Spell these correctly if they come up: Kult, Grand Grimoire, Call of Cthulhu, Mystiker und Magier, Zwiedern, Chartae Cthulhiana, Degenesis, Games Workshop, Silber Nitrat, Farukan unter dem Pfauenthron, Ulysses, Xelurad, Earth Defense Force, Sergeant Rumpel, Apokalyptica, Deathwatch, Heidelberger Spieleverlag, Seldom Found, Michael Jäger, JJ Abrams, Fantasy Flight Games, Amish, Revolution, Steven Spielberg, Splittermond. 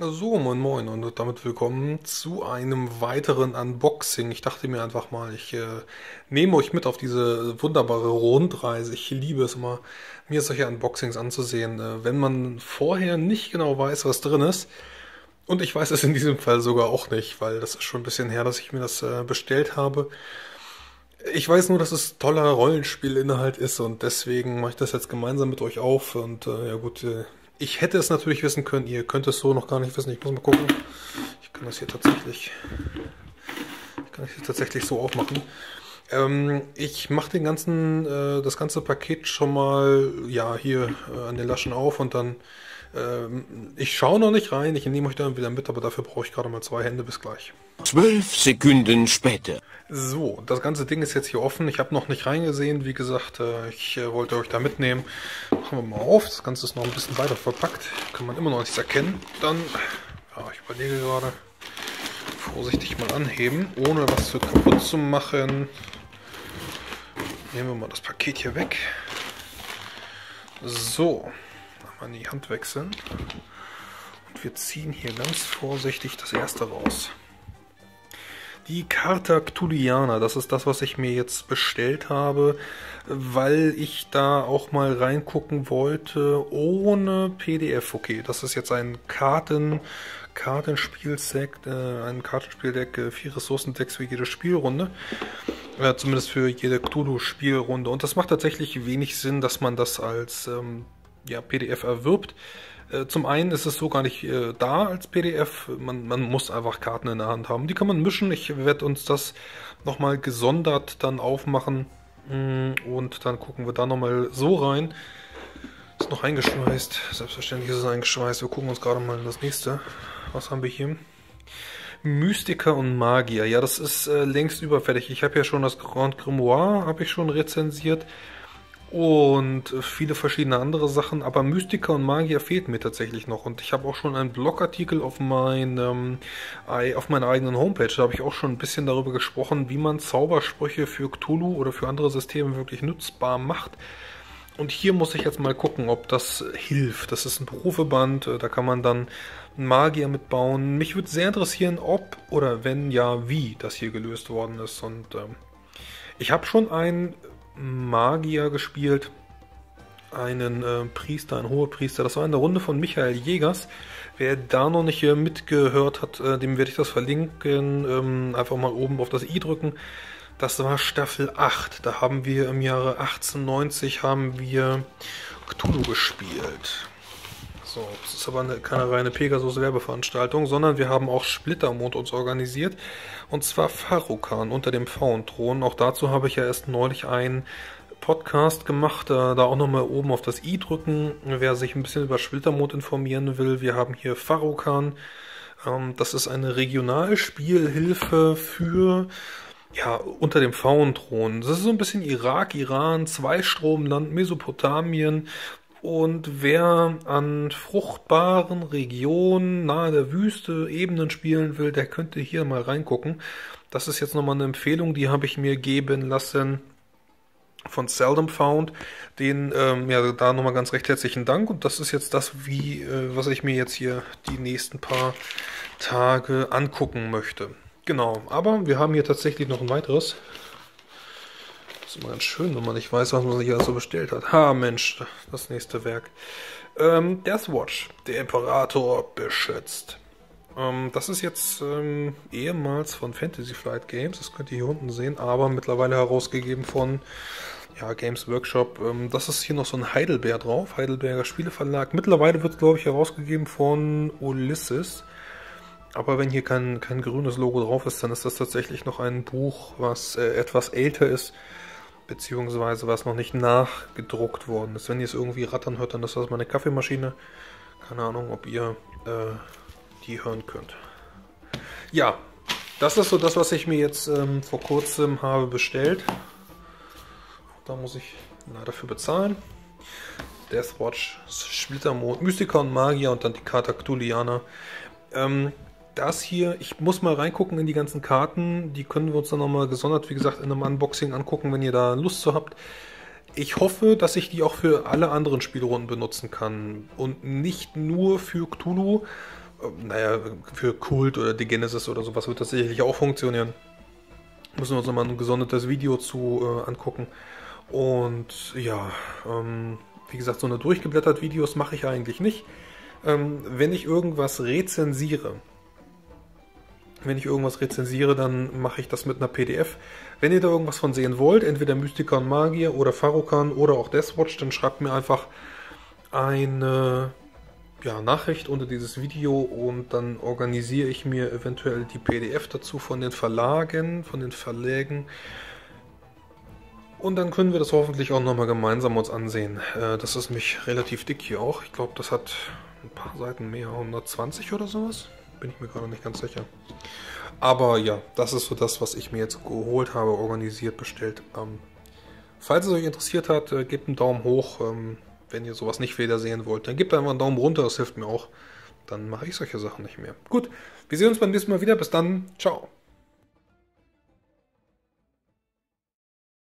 So, moin moin und damit willkommen zu einem weiteren Unboxing. Ich dachte mir einfach mal, ich nehme euch mit auf diese wunderbare Rundreise. Ich liebe es immer, mir solche Unboxings anzusehen, wenn man vorher nicht genau weiß, was drin ist. Und ich weiß es in diesem Fall sogar auch nicht, weil das ist schon ein bisschen her, dass ich mir das bestellt habe. Ich weiß nur, dass es toller Rollenspielinhalt ist und deswegen mache ich das jetzt gemeinsam mit euch auf. Und ja gut, ich hätte es natürlich wissen können, ihr könnt es so noch gar nicht wissen. Ich muss mal gucken. Ich kann das hier tatsächlich so aufmachen. Ich mache das ganze Paket schon mal ja hier an den Laschen auf und dann ich schaue noch nicht rein, ich nehme euch dann wieder mit, aber dafür brauche ich gerade mal zwei Hände. Bis gleich. 12 Sekunden später. So, das ganze Ding ist jetzt hier offen. Ich habe noch nicht reingesehen. Wie gesagt, ich wollte euch da mitnehmen. Machen wir mal auf. Das Ganze ist noch ein bisschen weiter verpackt. Kann man immer noch nichts erkennen. Dann, ja, ich überlege gerade, vorsichtig mal anheben, ohne was zu kaputt zu machen. Nehmen wir mal das Paket hier weg. So. An die Hand wechseln und wir ziehen hier ganz vorsichtig das erste raus. Die Chartae Cthulhiana, das ist das, was ich mir jetzt bestellt habe, weil ich da auch mal reingucken wollte ohne PDF. Okay, das ist jetzt ein Kartenspielset, ein Kartenspieldeck, 4 Ressourcendecks für jede Spielrunde. Zumindest für jede Cthulhu-Spielrunde. Und das macht tatsächlich wenig Sinn, dass man das als ja, PDF erwirbt. Zum einen ist es so gar nicht da als PDF. Man muss einfach Karten in der Hand haben. Die kann man mischen. Ich werde uns das nochmal gesondert dann aufmachen. Und dann gucken wir da nochmal so rein. Ist noch eingeschweißt. Selbstverständlich ist es eingeschweißt. Wir gucken uns gerade mal das nächste. Was haben wir hier? Mystiker und Magier. Ja, das ist längst überfällig. Ich habe ja schon das Grand Grimoire, habe ich schon rezensiert. Und viele verschiedene andere Sachen, aber Mystiker und Magier fehlt mir tatsächlich noch. Und ich habe auch schon einen Blogartikel auf meiner eigenen Homepage. Da habe ich auch schon ein bisschen darüber gesprochen, wie man Zaubersprüche für Cthulhu oder für andere Systeme wirklich nutzbar macht. Und hier muss ich jetzt mal gucken, ob das hilft. Das ist ein Berufeband, da kann man dann einen Magier mitbauen. Mich würde sehr interessieren, ob oder wenn ja, wie das hier gelöst worden ist. Und ich habe schon einen Magier gespielt, einen Priester, einen Hohepriester. Das war in der Runde von Michael Jägers. Wer da noch nicht mitgehört hat, dem werde ich das verlinken. Einfach mal oben auf das i drücken. Das war Staffel 8. Da haben wir im Jahre 1890 haben wir Cthulhu gespielt. So, das ist aber keine reine Pegasus-Werbeveranstaltung, sondern wir haben auch Splittermond uns organisiert. Und zwar Farukan unter dem Pfauenthron. Auch dazu habe ich ja erst neulich einen Podcast gemacht. Da auch nochmal oben auf das i drücken, wer sich ein bisschen über Splittermond informieren will. Wir haben hier Farukan. Das ist eine Regionalspielhilfe für, ja, unter dem Pfauenthron. Das ist so ein bisschen Irak, Iran, Zweistromland, Mesopotamien. Und wer an fruchtbaren Regionen nahe der Wüste Ebenen spielen will, der könnte hier mal reingucken. Das ist jetzt nochmal eine Empfehlung, die habe ich mir geben lassen von Seldom Found. Den, ja, da nochmal ganz recht herzlichen Dank. Und das ist jetzt das, was ich mir jetzt hier die nächsten paar Tage angucken möchte. Genau, aber wir haben hier tatsächlich noch ein weiteres. Das ist immer ganz schön, wenn man nicht weiß, was man sich alles so bestellt hat. Ha, Mensch, das nächste Werk. Deathwatch, der Imperator beschützt. Das ist jetzt ehemals von Fantasy Flight Games, das könnt ihr hier unten sehen, aber mittlerweile herausgegeben von ja, Games Workshop. Das ist hier noch so ein Heidelberg drauf, Heidelberger Spieleverlag. Mittlerweile wird es, glaube ich, herausgegeben von Ulysses. Aber wenn hier kein grünes Logo drauf ist, dann ist das tatsächlich noch ein Buch, was etwas älter ist. Beziehungsweise was noch nicht nachgedruckt worden ist. Wenn ihr es irgendwie rattern hört, dann ist das meine Kaffeemaschine. Keine Ahnung, ob ihr die hören könnt. Ja, das ist so das, was ich mir jetzt vor kurzem habe bestellt. Da muss ich leider für bezahlen. Deathwatch, Splittermond, Mystiker und Magier und dann die Chartae Cthulhiana. Das hier, ich muss mal reingucken in die ganzen Karten, die können wir uns dann nochmal gesondert, wie gesagt, in einem Unboxing angucken, wenn ihr da Lust zu habt. Ich hoffe, dass ich die auch für alle anderen Spielrunden benutzen kann und nicht nur für Cthulhu, naja, für Kult oder Degenesis oder sowas wird das sicherlich auch funktionieren. Müssen wir uns nochmal ein gesondertes Video zu angucken. Und ja, wie gesagt, so eine durchgeblättert Videos mache ich eigentlich nicht. Wenn ich irgendwas rezensiere, dann mache ich das mit einer PDF. Wenn ihr da irgendwas von sehen wollt, entweder Mystiker und Magier oder Farukan oder auch Deathwatch, dann schreibt mir einfach eine Nachricht unter dieses Video und dann organisiere ich mir eventuell die PDF dazu von den Verlagen, und dann können wir das hoffentlich auch nochmal gemeinsam uns ansehen. Das ist nämlich relativ dick hier auch. Ich glaube, das hat ein paar Seiten mehr, 120 oder sowas. Bin ich mir gerade nicht ganz sicher. Aber ja, das ist so das, was ich mir jetzt geholt habe, organisiert, bestellt. Falls es euch interessiert hat, gebt einen Daumen hoch. Wenn ihr sowas nicht wieder sehen wollt, dann gebt einfach einen Daumen runter, das hilft mir auch. Dann mache ich solche Sachen nicht mehr. Gut, wir sehen uns beim nächsten Mal wieder. Bis dann, ciao.